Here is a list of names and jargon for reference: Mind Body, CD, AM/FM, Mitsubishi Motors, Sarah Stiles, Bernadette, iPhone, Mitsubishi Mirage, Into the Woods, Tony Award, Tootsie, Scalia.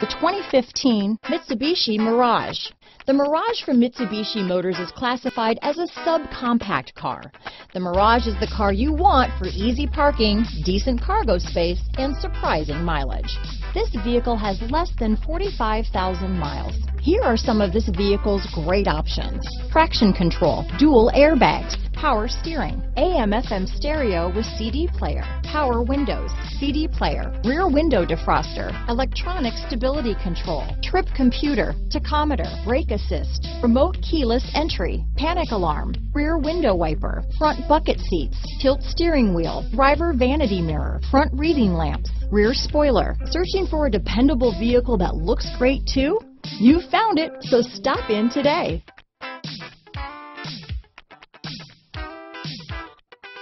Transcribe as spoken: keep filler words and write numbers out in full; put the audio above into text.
The twenty fifteen Mitsubishi Mirage. The Mirage from Mitsubishi Motors is classified as a subcompact car. The Mirage is the car you want for easy parking, decent cargo space, and surprising mileage. This vehicle has less than forty-five thousand miles. Here are some of this vehicle's great options: traction control, dual airbags, power steering, A M F M stereo with C D player, power windows, C D player, rear window defroster, electronic stability control, trip computer, tachometer, brake assist, remote keyless entry, panic alarm, rear window wiper, front bucket seats, tilt steering wheel, driver vanity mirror, front reading lamps, rear spoiler. Searching for a dependable vehicle that looks great too? You found it, so stop in today.